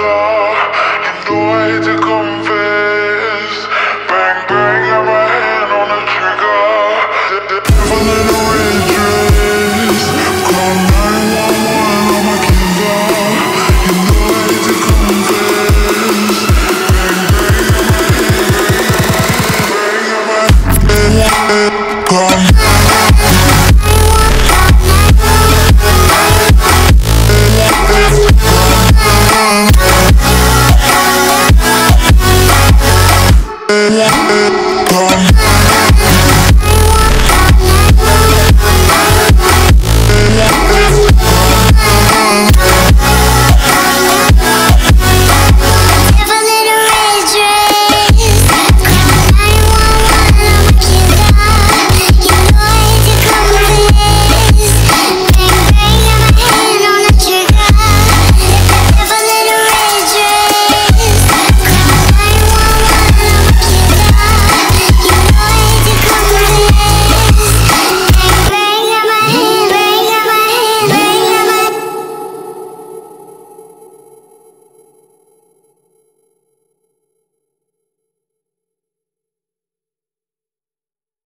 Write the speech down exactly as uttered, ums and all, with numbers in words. star.